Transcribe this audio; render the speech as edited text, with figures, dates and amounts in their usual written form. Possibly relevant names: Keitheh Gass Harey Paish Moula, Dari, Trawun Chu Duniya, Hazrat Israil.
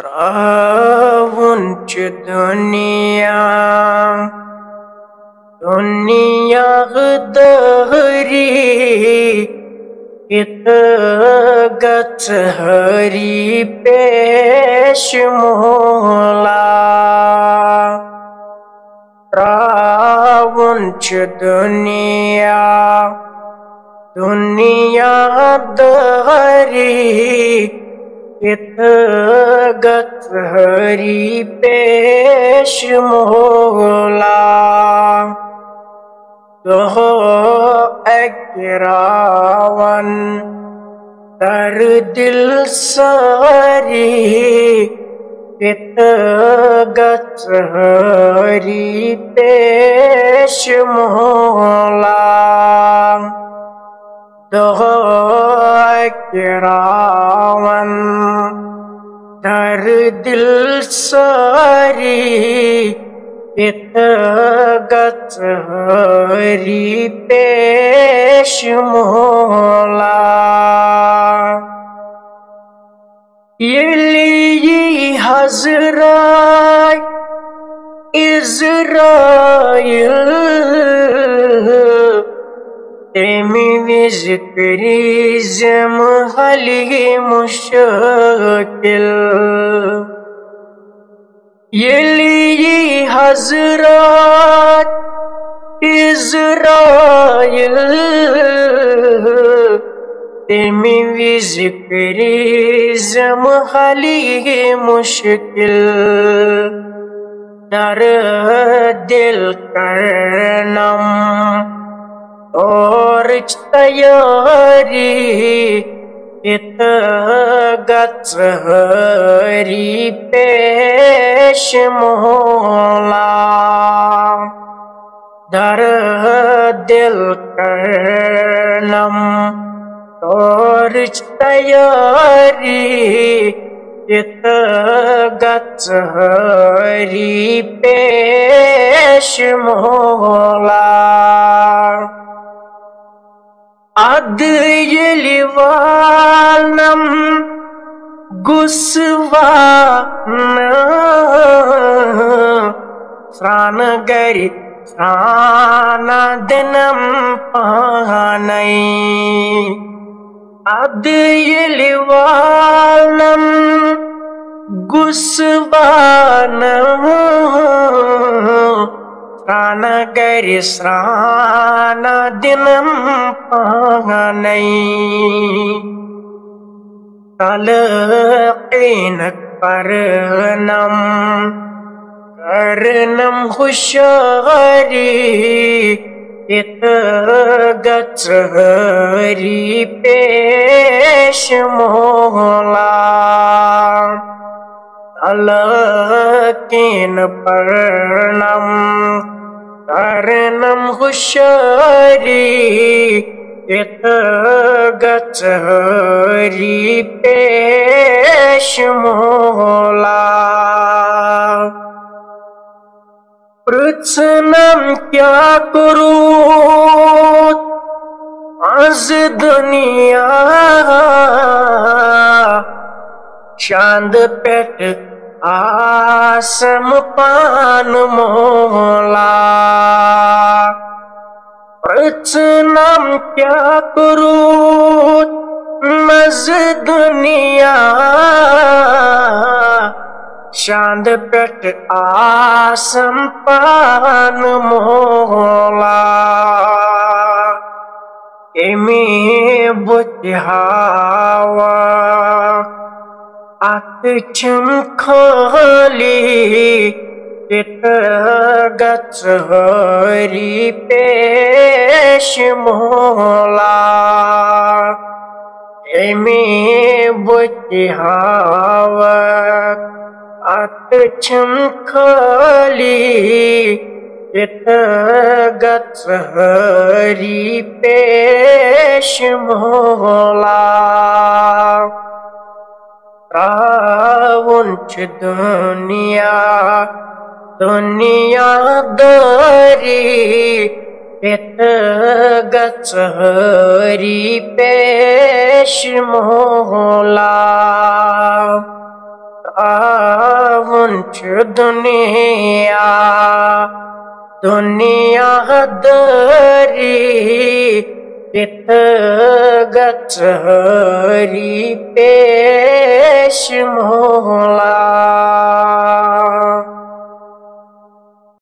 Trawun chu duniya duniya dari keitheh gass harey paish moula Trawun chu duniya duniya dari keitheh gass harey paish moula doho akrawan dar dil sari keitheh gass harey paish moula doho akrawan dar dil sari keitheh gass harey paish moula yeli hazrat Israil temi zikri zem hali mushkil yeli hazrat Israil temi zikri zem hali mushkil dar dil karnam aur tayari keitheh gass harey paish moula dar dil karnam aur tayari keitheh gass harey paish moula Adjelivanam guswana sranagari sranadenam pahanai Adjelivanam guswana sranagari sranadinam pahanai talaqeena karnam khushari keitheh gass harey paish moula talaqeena karnam karnam khushari keitheh gass harey paish moula prachnam kya karu az duniya chand pet asam pan mola prachnam kya karu az duniya chand pet asam pan mola emi buthawa atcham khali keitheh gass harey paish moula emi buthawa atcham khali keitheh gass harey paish moula Trawun chu duniya duniya dari keitheh gass harey paish moula तराउन चु दुनिया दुनिया दरी केतह गच्छ हरी पेश मौला।